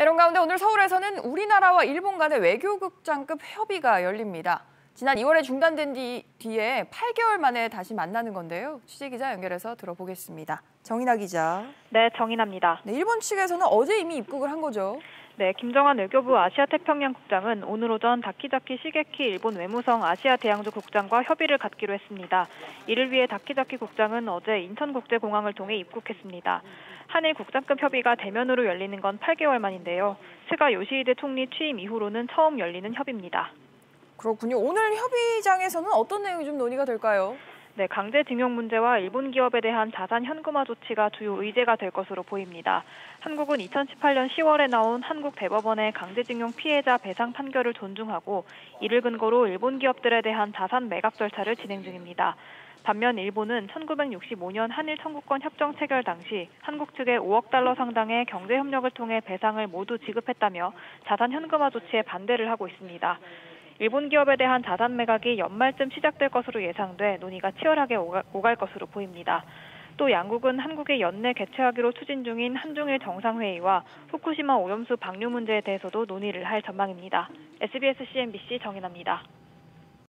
이런 가운데 오늘 서울에서는 우리나라와 일본 간의 외교극장급 협의가 열립니다. 지난 2월에 중단된 뒤에 8개월 만에 다시 만나는 건데요. 취재기자 연결해서 들어보겠습니다. 정인아 기자. 네, 정인아입니다. 네, 일본 측에서는 어제 이미 입국을 한 거죠. 네, 김정환 외교부 아시아태평양국장은 오늘 오전 다키자키 시게키 일본 외무성 아시아대양조 국장과 협의를 갖기로 했습니다. 이를 위해 다키자키 국장은 어제 인천국제공항을 통해 입국했습니다. 한일 국장급 협의가 대면으로 열리는 건 8개월 만인데요. 스가 요시히데 총리 취임 이후로는 처음 열리는 협의입니다. 그렇군요. 오늘 협의장에서는 어떤 내용이 좀 논의가 될까요? 네, 강제징용 문제와 일본 기업에 대한 자산 현금화 조치가 주요 의제가 될 것으로 보입니다. 한국은 2018년 10월에 나온 한국 대법원의 강제징용 피해자 배상 판결을 존중하고 이를 근거로 일본 기업들에 대한 자산 매각 절차를 진행 중입니다. 반면 일본은 1965년 한일 청구권 협정 체결 당시 한국 측에 5억 달러 상당의 경제협력을 통해 배상을 모두 지급했다며 자산 현금화 조치에 반대를 하고 있습니다. 일본 기업에 대한 자산 매각이 연말쯤 시작될 것으로 예상돼 논의가 치열하게 오갈 것으로 보입니다. 또 양국은 한국에 연내 개최하기로 추진 중인 한중일 정상회의와 후쿠시마 오염수 방류 문제에 대해서도 논의를 할 전망입니다. SBSCNBC 정인아입니다.